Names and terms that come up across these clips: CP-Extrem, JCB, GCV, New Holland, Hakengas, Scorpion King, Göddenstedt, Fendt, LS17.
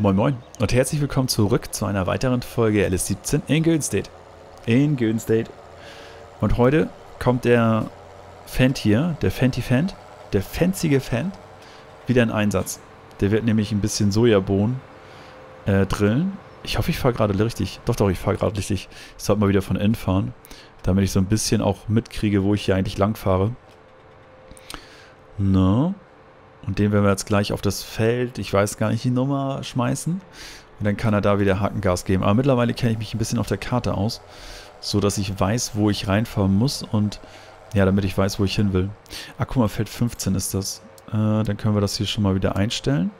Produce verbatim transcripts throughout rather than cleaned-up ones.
Moin Moin und herzlich willkommen zurück zu einer weiteren Folge L S siebzehn in Göddenstedt. In Göddenstedt. Und heute kommt der Fendt hier, der Fendt, Fendt, der fenzige Fendt, wieder in Einsatz. Der wird nämlich ein bisschen Sojabohnen äh, drillen. Ich hoffe, ich fahre gerade richtig. Doch, doch, ich fahre gerade richtig. Ich sollte mal wieder von innen fahren, damit ich so ein bisschen auch mitkriege, wo ich hier eigentlich lang fahre. Na, und den werden wir jetzt gleich auf das Feld, ich weiß gar nicht, die Nummer schmeißen. Und dann kann er da wieder Hakengas geben. Aber mittlerweile kenne ich mich ein bisschen auf der Karte aus, so dass ich weiß, wo ich reinfahren muss und ja, damit ich weiß, wo ich hin will. Ah, guck mal, Feld fünfzehn ist das. Äh, dann können wir das hier schon mal wieder einstellen.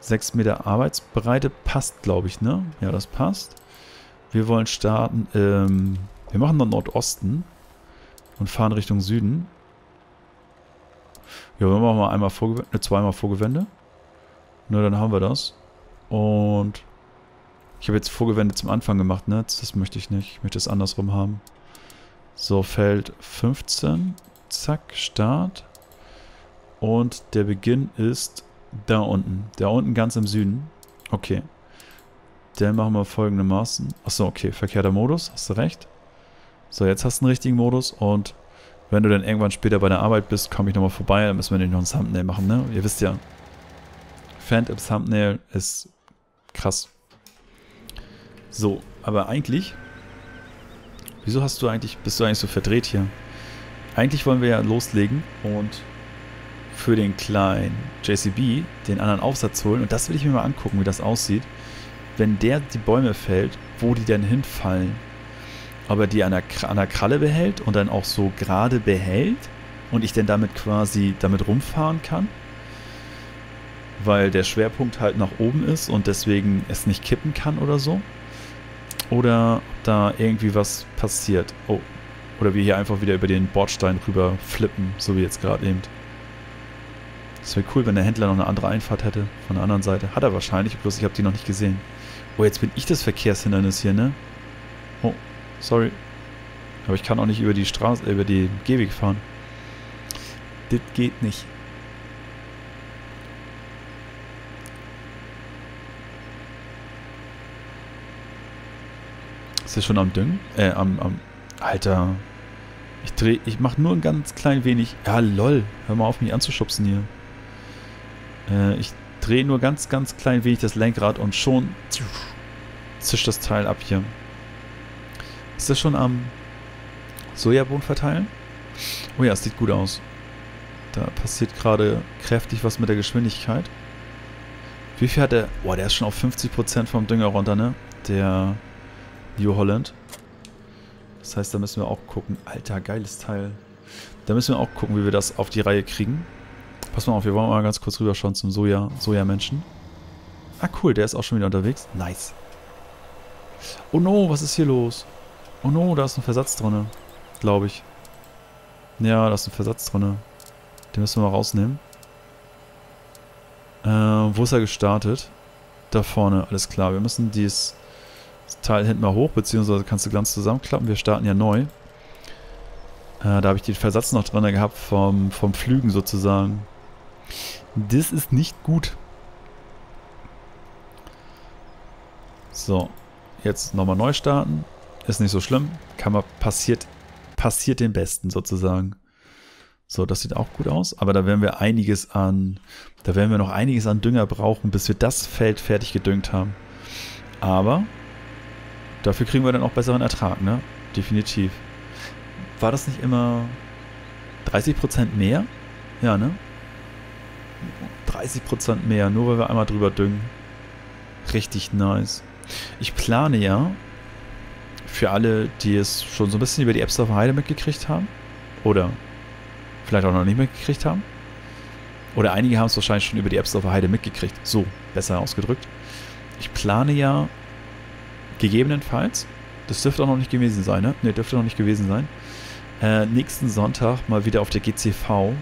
sechs Meter Arbeitsbreite passt, glaube ich, ne? Ja, das passt. Wir wollen starten, ähm, wir machen dann Nordosten und fahren Richtung Süden. Ja, wir machen mal einmal Vorgewende, ne, zweimal Vorgewende. Na, dann haben wir das. Und ich habe jetzt Vorgewende zum Anfang gemacht, ne? Das möchte ich nicht. Ich möchte es andersrum haben. So, Feld fünfzehn. Zack, Start. Und der Beginn ist da unten. Da unten ganz im Süden. Okay. Dann machen wir folgendermaßen. Achso, okay. Verkehrter Modus. Hast du recht. So, jetzt hast du einen richtigen Modus. Und wenn du dann irgendwann später bei der Arbeit bist, komme ich nochmal vorbei. Dann müssen wir nämlich noch ein Thumbnail machen, ne? Ihr wisst ja, Fendt im Thumbnail ist krass. So, aber eigentlich, wieso hast du eigentlich, bist du eigentlich so verdreht hier? Eigentlich wollen wir ja loslegen und für den kleinen J C B den anderen Aufsatz holen. Und das will ich mir mal angucken, wie das aussieht, wenn der die Bäume fällt, wo die denn hinfallen. Aber die an der, an der Kralle behält und dann auch so gerade behält und ich dann damit quasi damit rumfahren kann, weil der Schwerpunkt halt nach oben ist und deswegen es nicht kippen kann oder so. Oder da irgendwie was passiert. Oh, oder wir hier einfach wieder über den Bordstein rüber flippen, so wie jetzt gerade eben. Das wäre cool, wenn der Händler noch eine andere Einfahrt hätte von der anderen Seite. Hat er wahrscheinlich, bloß ich habe die noch nicht gesehen. Oh, jetzt bin ich das Verkehrshindernis hier, ne? Oh. Sorry. Aber ich kann auch nicht über die Straße, über die Gehweg fahren. Das geht nicht. Ist das schon am Düngen? Äh, am, am... Alter. Ich dreh... Ich mach nur ein ganz klein wenig... Ja, lol. Hör mal auf, mich anzuschubsen hier. Äh, ich drehe nur ganz, ganz klein wenig das Lenkrad und schon... zischt das Teil ab hier. Ist das schon am Sojabohnen verteilen? Oh ja, es sieht gut aus. Da passiert gerade kräftig was mit der Geschwindigkeit. Wie viel hat der? Boah, der ist schon auf fünfzig Prozent vom Dünger runter, ne? Der New Holland. Das heißt, da müssen wir auch gucken. Alter, geiles Teil. Da müssen wir auch gucken, wie wir das auf die Reihe kriegen. Pass mal auf, wir wollen mal ganz kurz rüberschauen zum Soja, Sojamenschen. Ah, cool, der ist auch schon wieder unterwegs. Nice. Oh no, was ist hier los? Oh no, da ist ein Versatz drin, glaube ich. Ja, da ist ein Versatz drin. Den müssen wir mal rausnehmen. Äh, wo ist er gestartet? Da vorne, alles klar. Wir müssen dieses Teil hinten mal hoch, beziehungsweise kannst du ganz zusammenklappen. Wir starten ja neu. Äh, da habe ich den Versatz noch drin gehabt vom, vom Pflügen sozusagen. Das ist nicht gut. So, jetzt nochmal neu starten. Ist nicht so schlimm. Kann man passiert, passiert den Besten sozusagen. So, das sieht auch gut aus. Aber da werden wir einiges an, da werden wir noch einiges an Dünger brauchen, bis wir das Feld fertig gedüngt haben. Aber dafür kriegen wir dann auch besseren Ertrag, ne? Definitiv. War das nicht immer dreißig Prozent mehr? Ja, ne? dreißig Prozent mehr, nur weil wir einmal drüber düngen. Richtig nice. Ich plane ja, für alle, die es schon so ein bisschen über die Apps auf der Heide mitgekriegt haben oder vielleicht auch noch nicht mitgekriegt haben oder einige haben es wahrscheinlich schon über die Apps auf der Heide mitgekriegt, so, besser ausgedrückt. Ich plane ja gegebenenfalls, das dürfte auch noch nicht gewesen sein, ne? Ne, dürfte noch nicht gewesen sein, äh, nächsten Sonntag mal wieder auf der G C V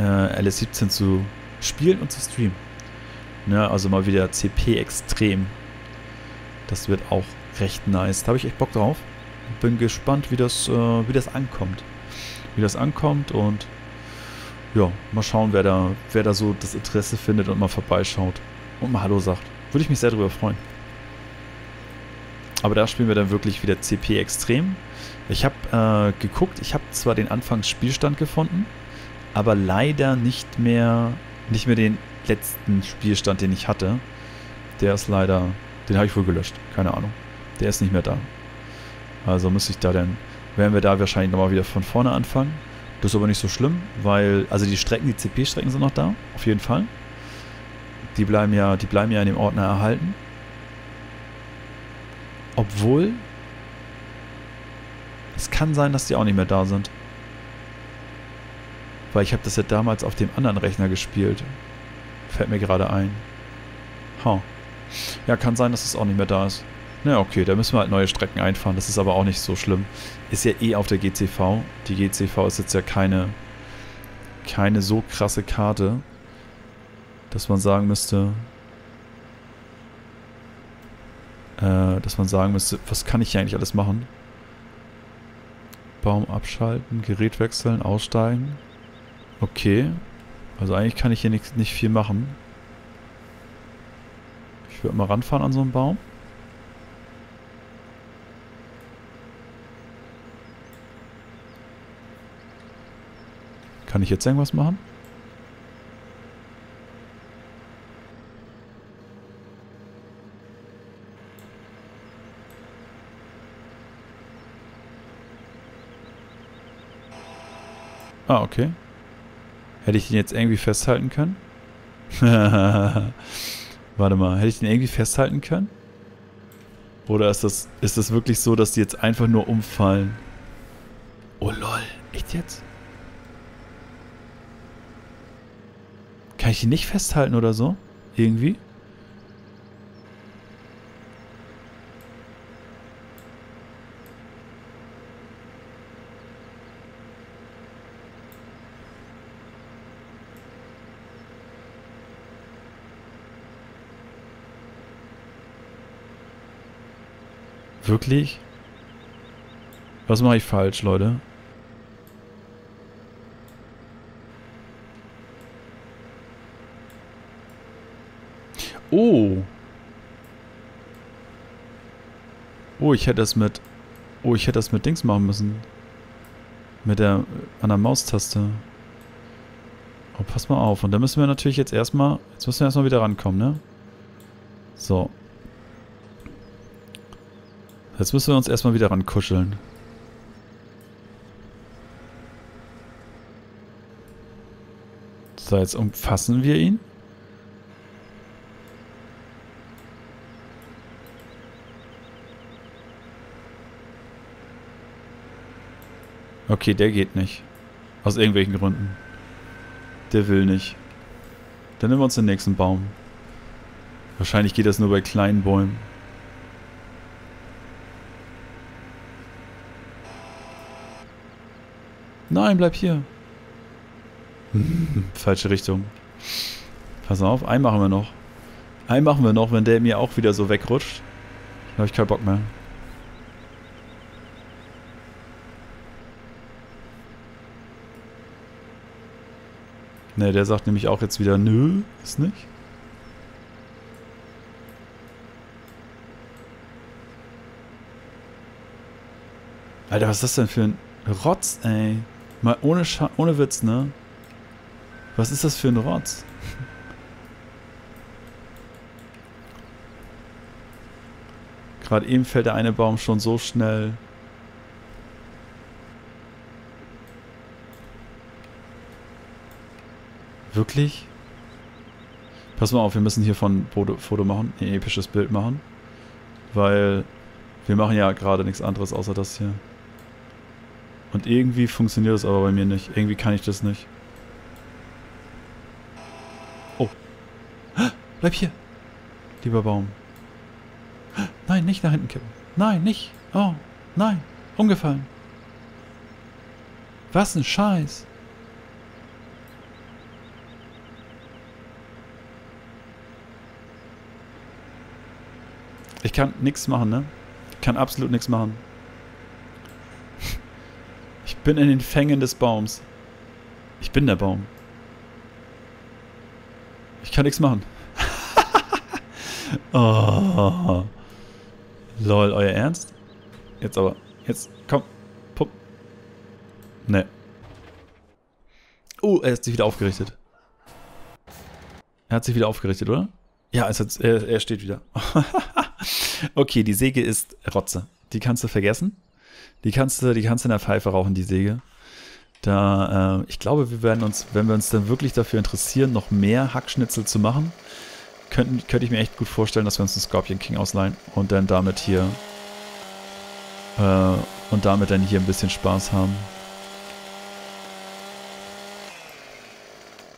äh, L S siebzehn zu spielen und zu streamen. Ne, also mal wieder C P-Extrem. Das wird auch recht nice. Da habe ich echt Bock drauf. Bin gespannt, wie das, äh, wie das ankommt. Wie das ankommt und ja, mal schauen, wer da, wer da so das Interesse findet und mal vorbeischaut. und mal Hallo sagt. Würde ich mich sehr darüber freuen. Aber da spielen wir dann wirklich wieder C P-Extrem. Ich habe äh, geguckt, ich habe zwar den Anfangsspielstand gefunden, aber leider nicht mehr, nicht mehr den letzten Spielstand, den ich hatte. Der ist leider, den habe ich wohl gelöscht, keine Ahnung. Der ist nicht mehr da. Also muss ich da dann, werden wir da wahrscheinlich nochmal wieder von vorne anfangen. Das ist aber nicht so schlimm, weil, also die Strecken, die C P-Strecken sind noch da, auf jeden Fall. Die bleiben ja, die bleiben ja in dem Ordner erhalten. Obwohl, es kann sein, dass die auch nicht mehr da sind. Weil ich habe das ja damals auf dem anderen Rechner gespielt. Fällt mir gerade ein. Ha. Ja, kann sein, dass es auch nicht mehr da ist. Na okay, da müssen wir halt neue Strecken einfahren. Das ist aber auch nicht so schlimm. Ist ja eh auf der G C V. Die G C V ist jetzt ja keine, keine so krasse Karte, dass man sagen müsste, äh, dass man sagen müsste, was kann ich hier eigentlich alles machen? Baum abschalten, Gerät wechseln, aussteigen. Okay. Also eigentlich kann ich hier nicht, nicht viel machen. Ich würde mal ranfahren an so einen Baum. Kann ich jetzt irgendwas machen? Ah, okay. Hätte ich den jetzt irgendwie festhalten können? Warte mal, hätte ich den irgendwie festhalten können? Oder ist das, ist das wirklich so, dass die jetzt einfach nur umfallen? Oh lol, echt jetzt? Kann ich die nicht festhalten oder so? Irgendwie? Wirklich? Was mache ich falsch, Leute? Oh! Oh, ich hätte das mit... Oh, ich hätte das mit Dings machen müssen. Mit der... an der Maustaste. Oh, pass mal auf. Und da müssen wir natürlich jetzt erstmal... Jetzt müssen wir erstmal wieder rankommen, ne? So. Jetzt müssen wir uns erstmal wieder rankuscheln. So, jetzt umfassen wir ihn. Okay, der geht nicht. Aus irgendwelchen Gründen. Der will nicht. Dann nehmen wir uns den nächsten Baum. Wahrscheinlich geht das nur bei kleinen Bäumen. Nein, bleib hier. Falsche Richtung. Pass auf, einen machen wir noch. Einen machen wir noch, wenn der mir auch wieder so wegrutscht. Dann habe ich keinen Bock mehr. Ne, der sagt nämlich auch jetzt wieder, nö, ist nicht. Alter, was ist das denn für ein Rotz, ey? Mal ohne, Scha ohne Witz, ne? Was ist das für ein Rotz? Gerade eben fällt der eine Baum schon so schnell... Wirklich? Pass mal auf, wir müssen hier von Foto, Foto machen, ein episches Bild machen. Weil wir machen ja gerade nichts anderes außer das hier. Und irgendwie funktioniert das aber bei mir nicht. Irgendwie kann ich das nicht. Oh. Bleib hier. Lieber Baum. Nein, nicht nach hinten kippen. Nein, nicht. Oh, nein. Umgefallen. Was ein Scheiß. Ich kann nichts machen, ne? Ich kann absolut nichts machen. Ich bin in den Fängen des Baums. Ich bin der Baum. Ich kann nichts machen. Oh. Lol, euer Ernst? Jetzt aber. Jetzt, komm. Pup. Ne. Oh, er hat sich wieder aufgerichtet. Er hat sich wieder aufgerichtet, oder? Ja, es hat, er, er steht wieder. Okay, die Säge ist Rotze. Die kannst du vergessen. Die kannst du, die kannst du in der Pfeife rauchen, die Säge. Da, äh, ich glaube, wir werden uns, wenn wir uns dann wirklich dafür interessieren, noch mehr Hackschnitzel zu machen, könnten, könnte ich mir echt gut vorstellen, dass wir uns einen Scorpion King ausleihen und dann damit hier äh, und damit dann hier ein bisschen Spaß haben.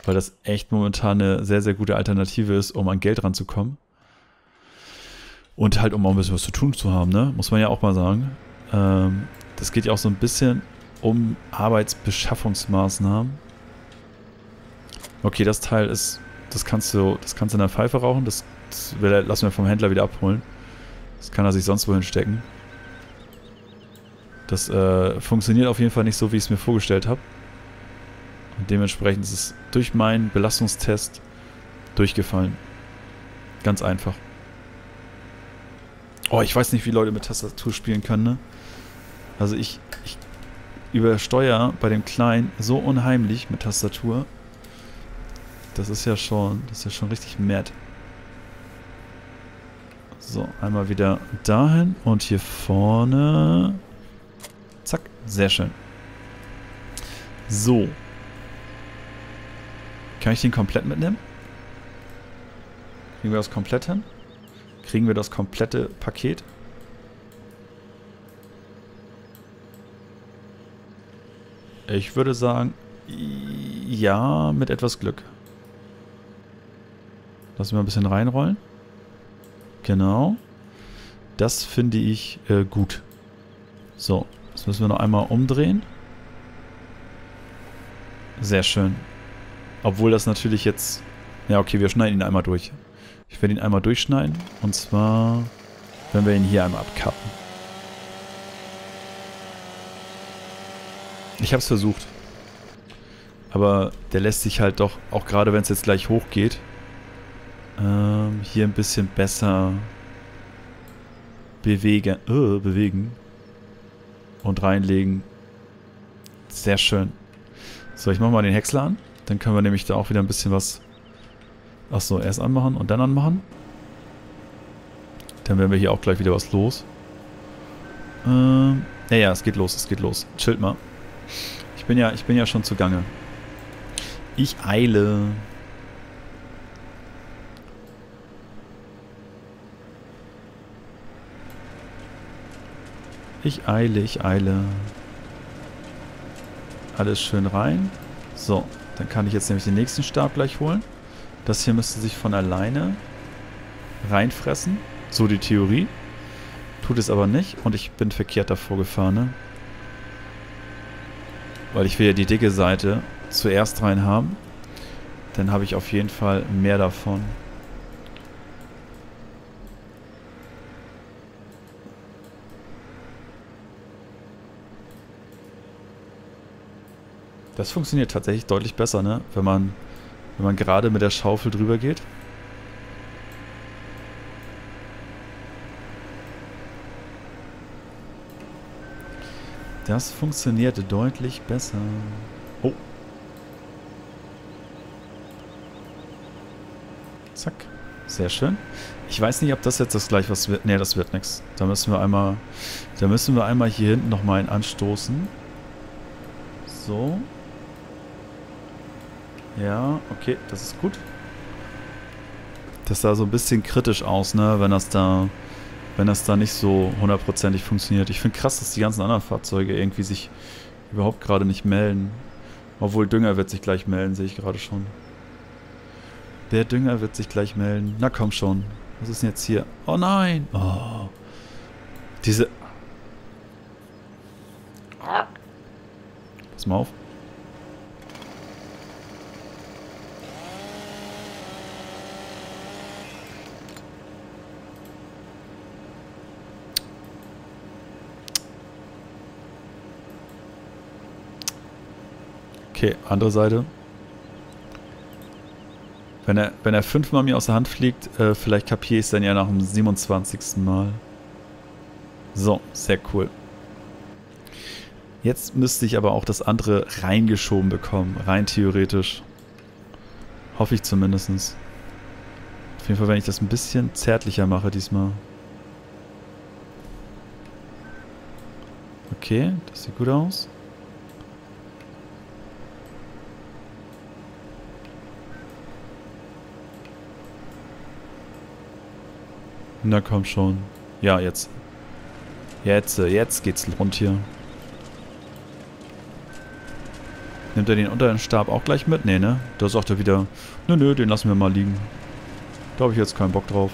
Weil das echt momentan eine sehr, sehr gute Alternative ist, um an Geld ranzukommen. Und halt, um auch ein bisschen was zu tun zu haben, ne? Muss man ja auch mal sagen. Ähm, das geht ja auch so ein bisschen um Arbeitsbeschaffungsmaßnahmen. Okay, das Teil ist, das kannst du, das kannst du in der Pfeife rauchen. Das, das lassen wir vom Händler wieder abholen. Das kann er sich sonst wohin stecken. Das äh, funktioniert auf jeden Fall nicht so, wie ich es mir vorgestellt habe. Und dementsprechend ist es durch meinen Belastungstest durchgefallen. Ganz einfach. Oh, ich weiß nicht, wie Leute mit Tastatur spielen können, ne? Also ich, ich übersteuere bei dem Kleinen so unheimlich mit Tastatur. Das ist ja schon, das ist ja schon richtig mad. So, einmal wieder dahin und hier vorne. Zack, sehr schön. So. Kann ich den komplett mitnehmen? Kriegen wir das komplett hin? Kriegen wir das komplette Paket? Ich würde sagen, ja, mit etwas Glück. Lassen wir ein bisschen reinrollen. Genau. Das finde ich äh, gut. So, das müssen wir noch einmal umdrehen. Sehr schön. Obwohl das natürlich jetzt... Ja, okay, wir schneiden ihn einmal durch. Ich werde ihn einmal durchschneiden. Und zwar, wenn wir ihn hier einmal abkappen. Ich habe es versucht. Aber der lässt sich halt doch, auch gerade wenn es jetzt gleich hochgeht, ähm, hier ein bisschen besser bewegen, äh, bewegen und reinlegen. Sehr schön. So, ich mache mal den Häcksler an. Dann können wir nämlich da auch wieder ein bisschen was... Achso, erst anmachen und dann anmachen. Dann werden wir hier auch gleich wieder was los. Ähm, ja, ja, es geht los, es geht los. Chillt mal. Ich bin ja, ich bin ja schon zugange. Ich eile. Ich eile, ich eile. Alles schön rein. So. Dann kann ich jetzt nämlich den nächsten Stab gleich holen. Das hier müsste sich von alleine reinfressen. So die Theorie. Tut es aber nicht. Und ich bin verkehrt davor gefahren, ne? Weil ich will ja die dicke Seite zuerst rein haben. Dann habe ich auf jeden Fall mehr davon. Das funktioniert tatsächlich deutlich besser, ne? Wenn man, wenn man gerade mit der Schaufel drüber geht. Das funktionierte deutlich besser. Oh. Zack. Sehr schön. Ich weiß nicht, ob das jetzt das gleiche was wird. Ne, das wird nichts. Da müssen wir einmal, da müssen wir einmal hier hinten nochmal einen anstoßen. So. Ja, okay, das ist gut. Das sah so ein bisschen kritisch aus, ne, wenn das da, wenn das da nicht so hundertprozentig funktioniert. Ich finde krass, dass die ganzen anderen Fahrzeuge irgendwie sich überhaupt gerade nicht melden. Obwohl Dünger wird sich gleich melden, sehe ich gerade schon. Der Dünger wird sich gleich melden. Na komm schon. Was ist denn jetzt hier? Oh nein! Oh. Diese... Pass mal auf. Okay, andere Seite. Wenn er, wenn er fünfmal mir aus der Hand fliegt, äh, vielleicht kapiere ich es dann ja nach dem siebenundzwanzigsten Mal. So, sehr cool. Jetzt müsste ich aber auch das andere reingeschoben bekommen, rein theoretisch. Hoffe ich zumindest. Auf jeden Fall, wenn ich das ein bisschen zärtlicher mache diesmal. Okay, das sieht gut aus. Na komm schon. Ja, jetzt. Jetzt, jetzt geht's rund hier. Nimmt er den unteren Stab auch gleich mit? Nee, ne? Da sagt er wieder, nö, nö, den lassen wir mal liegen. Da habe ich jetzt keinen Bock drauf.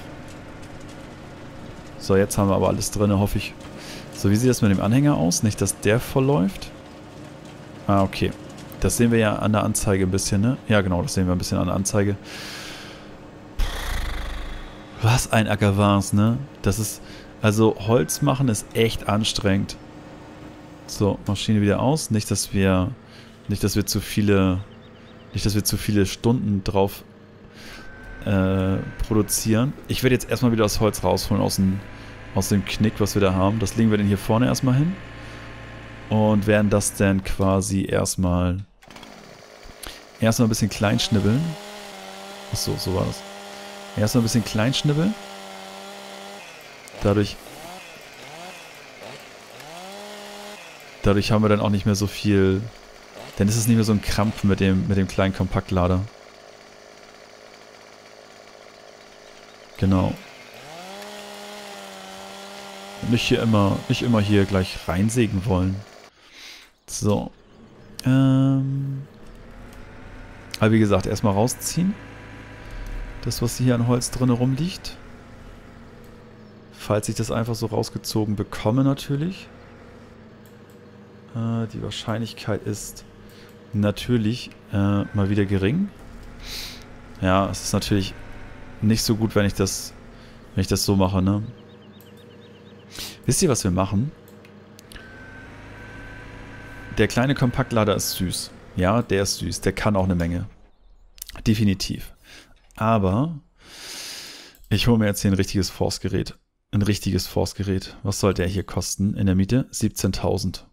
So, jetzt haben wir aber alles drin, hoffe ich. So, wie sieht das mit dem Anhänger aus? Nicht, dass der vollläuft. Ah, okay. Das sehen wir ja an der Anzeige ein bisschen, ne? Ja, genau, das sehen wir ein bisschen an der Anzeige. Was ein Acker war's, ne? Das ist, also Holz machen ist echt anstrengend. So, Maschine wieder aus. Nicht, dass wir, nicht, dass wir zu viele, nicht, dass wir zu viele Stunden drauf äh, produzieren. Ich werde jetzt erstmal wieder das Holz rausholen aus dem, aus dem Knick, was wir da haben. Das legen wir dann hier vorne erstmal hin. Und werden das dann quasi erstmal, erstmal ein bisschen klein schnibbeln. Achso, so war das. Erstmal ein bisschen klein schnibbeln. Dadurch, dadurch haben wir dann auch nicht mehr so viel. Dann ist es nicht mehr so ein Krampf mit dem, mit dem kleinen Kompaktlader. Genau. Nicht hier immer, nicht immer hier gleich reinsägen wollen. So. Ähm. Aber wie gesagt, erstmal rausziehen. Das, was hier an Holz drin rumliegt. Falls ich das einfach so rausgezogen bekomme, natürlich. Äh, die Wahrscheinlichkeit ist natürlich äh, mal wieder gering. Ja, es ist natürlich nicht so gut, wenn ich das, wenn ich das so mache, ne? Wisst ihr, was wir machen? Der kleine Kompaktlader ist süß. Ja, der ist süß. Der kann auch eine Menge. Definitiv. Aber ich hole mir jetzt hier ein richtiges Forstgerät. Ein richtiges Forstgerät. Was soll der hier kosten in der Miete? siebzehntausend.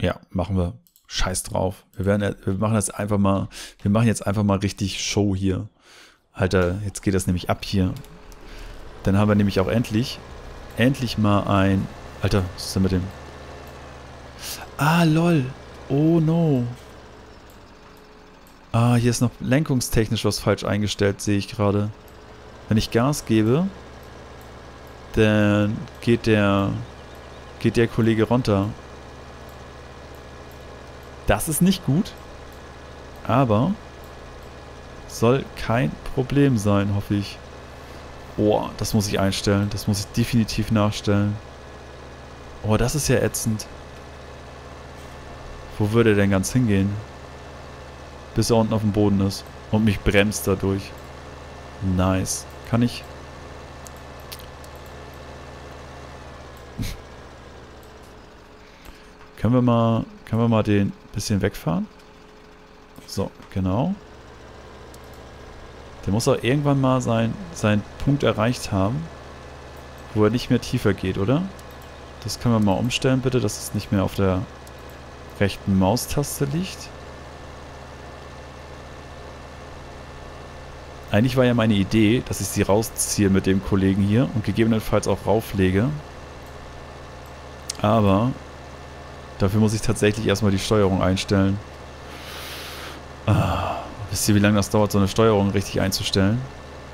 Ja, machen wir. Scheiß drauf. Wir werden, wir machen das einfach mal. Wir machen jetzt einfach mal richtig Show hier. Alter, jetzt geht das nämlich ab hier. Dann haben wir nämlich auch endlich, endlich mal ein. Alter, was ist denn mit dem? Ah, lol. Oh no. Ah, hier ist noch lenkungstechnisch was falsch eingestellt, sehe ich gerade. Wenn ich Gas gebe, dann geht der, geht der Kollege runter. Das ist nicht gut, aber soll kein Problem sein, hoffe ich. Oh, das muss ich einstellen, das muss ich definitiv nachstellen. Oh, das ist ja ätzend. Wo würde er denn ganz hingehen? Bis er unten auf dem Boden ist. Und mich bremst dadurch. Nice. Kann ich... können wir mal... Können wir mal den bisschen wegfahren? So, genau. Der muss auch irgendwann mal sein, seinen Punkt erreicht haben, wo er nicht mehr tiefer geht, oder? Das können wir mal umstellen, bitte, dass es nicht mehr auf der rechten Maustaste liegt. Eigentlich war ja meine Idee, dass ich sie rausziehe mit dem Kollegen hier und gegebenenfalls auch rauflege. Aber dafür muss ich tatsächlich erstmal die Steuerung einstellen. Ah, wisst ihr, wie lange das dauert, so eine Steuerung richtig einzustellen?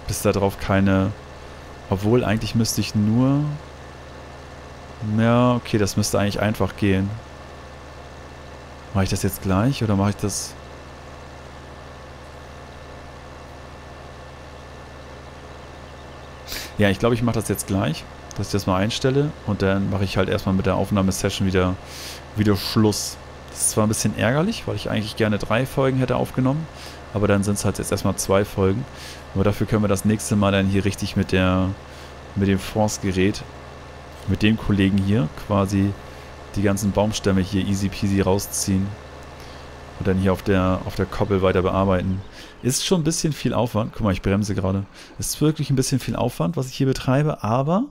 Bis da drauf keine... Obwohl, eigentlich müsste ich nur... Ja, okay, das müsste eigentlich einfach gehen. Mache ich das jetzt gleich oder mache ich das... Ja, ich glaube, ich mache das jetzt gleich, dass ich das mal einstelle und dann mache ich halt erstmal mit der Aufnahmesession wieder, wieder Schluss. Das ist zwar ein bisschen ärgerlich, weil ich eigentlich gerne drei Folgen hätte aufgenommen, aber dann sind es halt jetzt erstmal zwei Folgen. Aber dafür können wir das nächste Mal dann hier richtig mit der, mit dem Forstgerät, mit dem Kollegen hier quasi die ganzen Baumstämme hier easy peasy rausziehen. und dann hier auf der, auf der Koppel weiter bearbeiten. Ist schon ein bisschen viel Aufwand. Guck mal, ich bremse gerade. Ist wirklich ein bisschen viel Aufwand, was ich hier betreibe, aber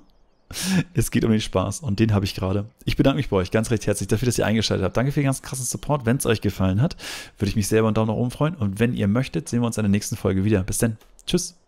es geht um den Spaß und den habe ich gerade. Ich bedanke mich bei euch ganz recht herzlich dafür, dass ihr eingeschaltet habt. Danke für den ganz krassen Support. Wenn es euch gefallen hat, würde ich mich selber einen Daumen nach oben freuen. Und wenn ihr möchtet, sehen wir uns in der nächsten Folge wieder. Bis dann. Tschüss.